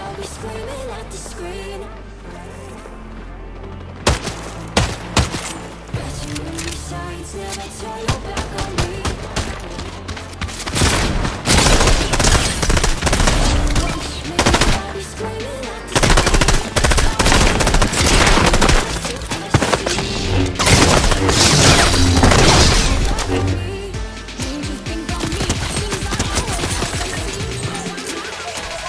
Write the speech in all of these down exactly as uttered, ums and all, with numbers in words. I'll be screaming at the screen. Bet you knew your signs never turn your back on me. Watch me, I'll be screaming at the screen. I'll be I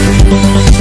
We